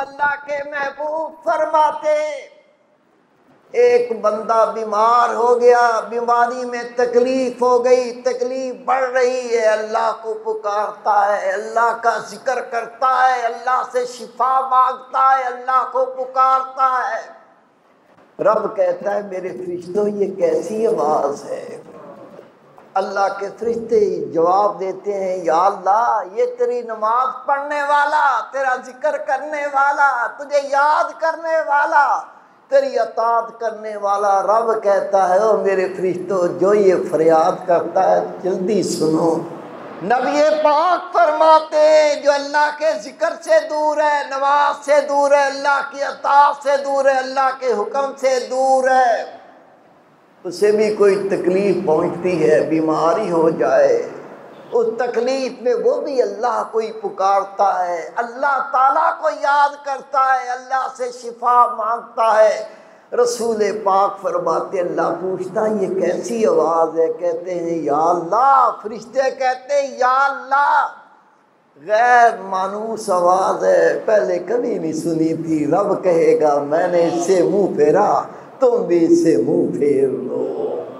अल्लाह के महबूब फरमाते, एक बंदा बीमार हो गया, बीमारी में तकलीफ हो गई, तकलीफ बढ़ रही है, अल्लाह को पुकारता है, अल्लाह का जिक्र करता है, अल्लाह से शिफा मांगता है, अल्लाह को पुकारता है। रब कहता है मेरे फरिश्तों ये कैसी आवाज़ है। अल्लाह के फरिश्ते जवाब देते हैं, या अल्लाह ये तेरी नमाज पढ़ने वाला, तेरा जिक्र करने वाला, तुझे याद करने वाला, तेरी अतात करने वाला रब कहता है, ओ मेरे फरिश्तों जो ये फरियाद करता है जल्दी सुनो। नबी पाक फरमाते जो अल्लाह के जिक्र से दूर है, नमाज से दूर है, अल्लाह की अतात से दूर है, अल्लाह के हुक्म से दूर है, उसे भी कोई तकलीफ़ पहुंचती है, बीमारी हो जाए, उस तकलीफ में वो भी अल्लाह को ही पुकारता है, अल्लाह ताला को याद करता है, अल्लाह से शिफा मांगता है। रसूल पाक फरमाते अल्लाह पूछता है ये कैसी आवाज़ है, कहते हैं या अल्लाह। फरिश्ते कहते हैं या अल्लाह गैर मानूस आवाज़ है, पहले कभी नहीं सुनी थी। रब कहेगा मैंने इससे मुँह फेरा, तुम भी इससे मुँह फेर लो।